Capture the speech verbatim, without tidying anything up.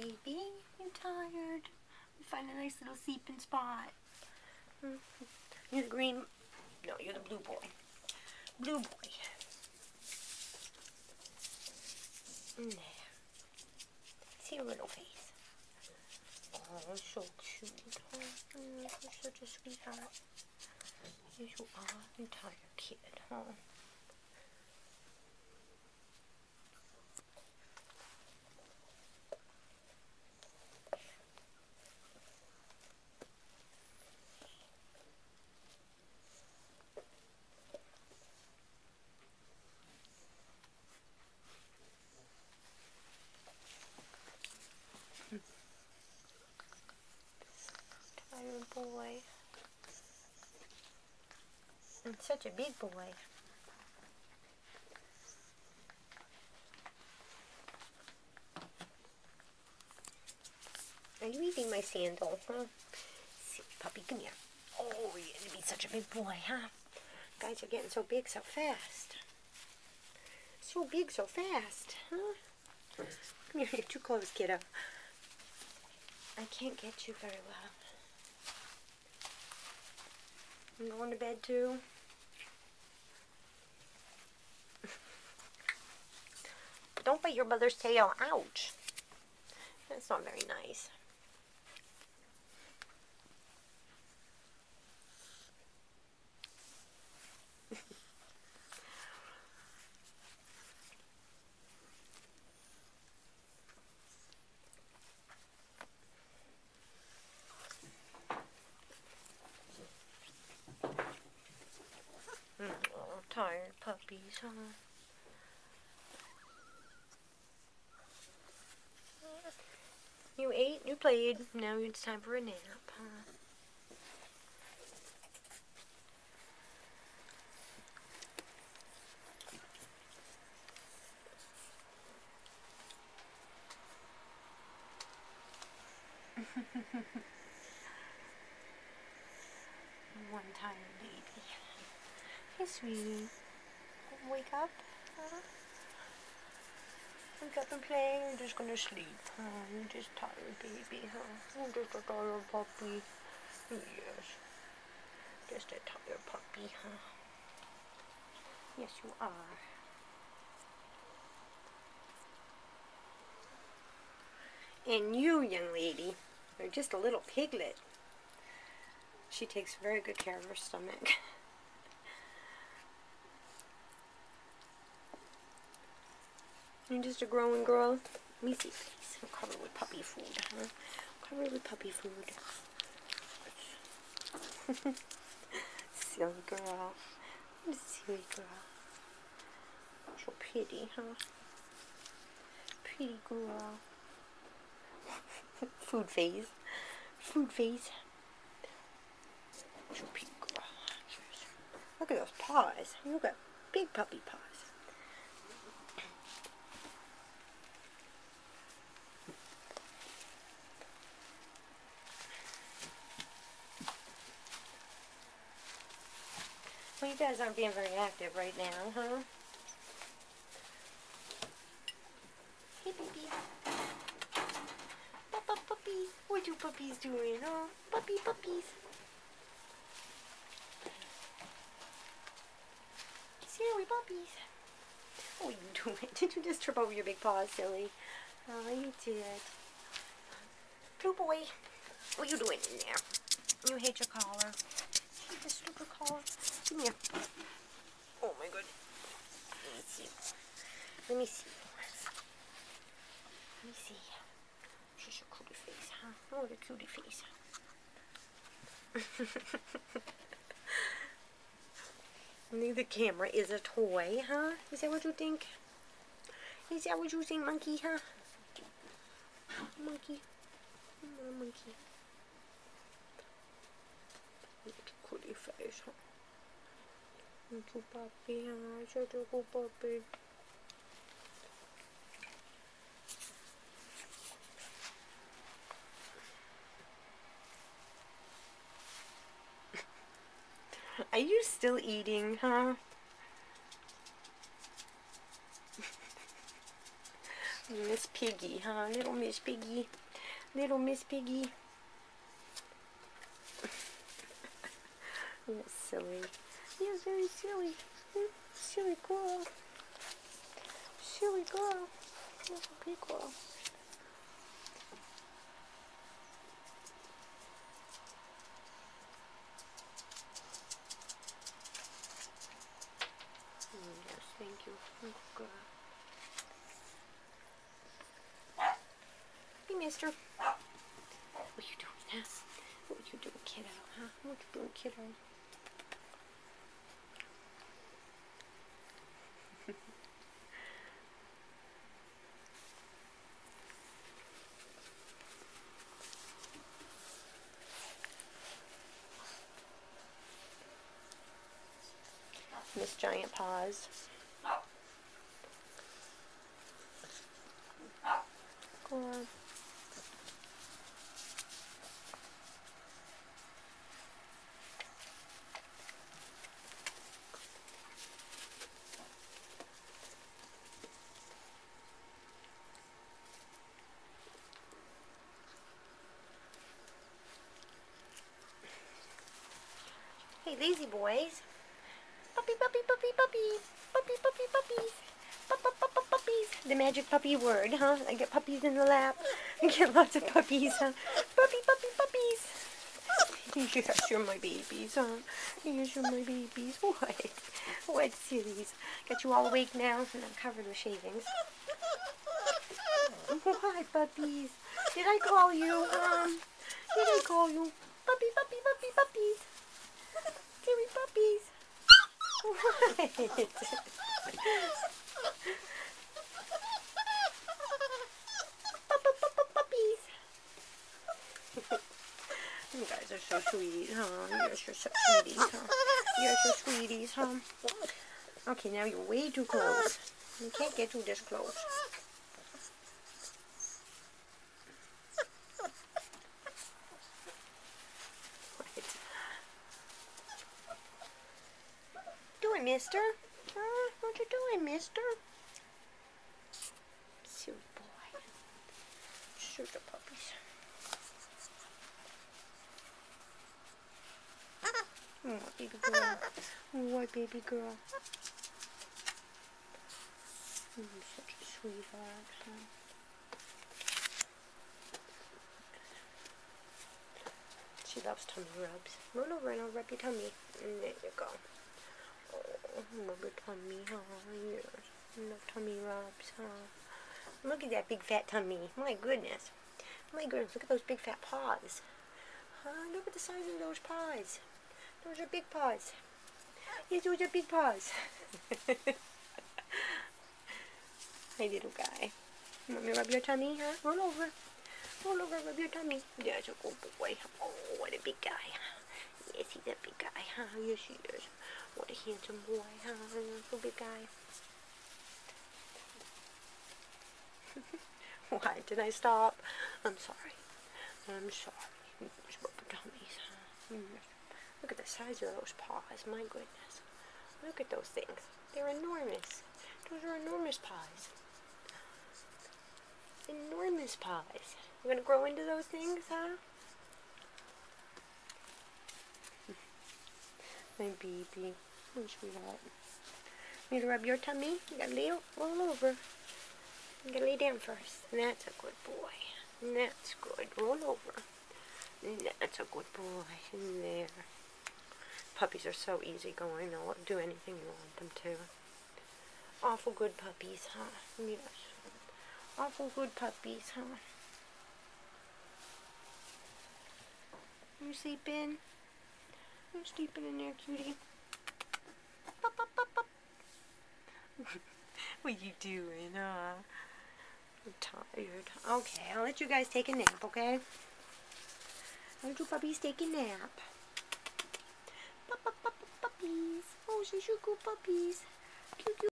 baby. You're tired. Find a nice little sleeping spot. You're the green. No, you're the blue boy. Blue boy. There. See your little face. Oh, so cute. Oh, you're such a sweetheart. Yes, you are. You're tired, kid, huh? Tired boy. And such a big boy. Are you eating my sandal, huh? See, puppy, come here. Oh, you're gonna be such a big boy, huh? Guys are getting so big so fast. So big so fast, huh? Come here, you're too close, kiddo. I can't get you very well. I'm going to bed too. Don't bite your mother's tail. Ouch. That's not very nice. Tired puppies, huh? You ate, you played, now it's time for a nap, huh? One tired baby. Hey, sweetie. Wake up. Huh? Wake up and play. You're just gonna sleep. Huh? You're just tired, baby. Huh? You're just a tired puppy. Yes. Just a tired puppy, huh? Yes, you are. And you, young lady, are just a little piglet. She takes very good care of her stomach. You're just a growing girl. Let me see, please. I'm covered with puppy food, huh? I'm covered with puppy food. Silly girl. What a silly girl. So pretty, huh? Pretty girl. Food face. Food face. So pretty girl. Look at those paws. You got big puppy paws. Well, you guys aren't being very active right now, huh? Hey, baby. Papa, puppy. What are you puppies doing, huh? Puppy, puppies. Silly puppies. What are you doing? Did you just trip over your big paws, silly? Oh, you did. Blue boy. What are you doing in there? You hate your collar. This stupid collar. Come here. Oh my goodness. Let me see. Let me see. Let me see. She's a cutie face, huh? Oh, the cutie face. I think the camera is a toy, huh? Is that what you think? Is that what you think, monkey, huh? Monkey. Oh, monkey. Cutie face, huh? Little puppy, huh? Such a good puppy. Are you still eating, huh? I'm gonna Miss Piggy, huh? Little Miss Piggy. Little Miss Piggy. You're silly. You're very silly. You're silly girl. Silly girl. You're a big girl. Yes, thank you. Good girl. Hey, mister. What you doing, huh? What you doing, kiddo, huh? What you doing, kiddo? Miss Giant Paws. Go on. Hey, lazy boys. Puppy, puppy, puppy, puppies, puppy, puppy, puppies, puppa, puppa, puppies. The magic puppy word, huh? I get puppies in the lap. I get lots of puppies, huh? Puppy, puppy, puppies. Yes, you're my babies, huh? Yes, you're my babies. What? What sillies? Got you all awake now, and I'm covered with shavings. Why, puppies? Did I call you? Um, did I call you? Puppy, puppy, puppy, puppies. Silly puppies. What? Puppies. You guys are so sweet, huh? You guys are so sweeties, huh? You guys are sweeties, huh? Okay, now you're way too close. You can't get too this close. Mister? Huh? What you doing, mister? Silly boy. Shoot the puppies. Oh, baby girl. Oh, baby girl. You're such a sweetheart, son. She loves tummy rubs. Run over and I'll rub your tummy. And there you go. Love your tummy, huh? Yes. Love tummy rubs, huh? Look at that big fat tummy. My goodness. My goodness, look at those big fat paws. Huh? Look at the size of those paws. Those are big paws. Yes, those are big paws. Hey, little guy. You want me to rub your tummy, huh? Roll over. Roll over, rub your tummy. There's a good boy. Oh, what a big guy. Yes, he's a big guy, huh? Yes, he is. What a handsome boy, huh? So big guy. Why did I stop? I'm sorry. I'm sorry. Dummies. Look at the size of those paws. My goodness. Look at those things. They're enormous. Those are enormous paws. Enormous paws. We're going to grow into those things, huh? My baby. Oh, sweetheart. Need to rub your tummy? You gotta lay all over. You gotta lay down first. That's a good boy. That's good. Roll over. That's a good boy. There. Puppies are so easygoing. They'll do anything you want them to. Awful good puppies, huh? Yes. Awful good puppies, huh? You sleeping? You're sleeping in there, cutie. Pop, pop, pop, pop. What are you doing, huh? I'm tired. Okay, I'll let you guys take a nap, okay? I'll let you puppies take a nap. Pop, pop, pop, puppies. Oh, she's your good puppies. Cute, cute.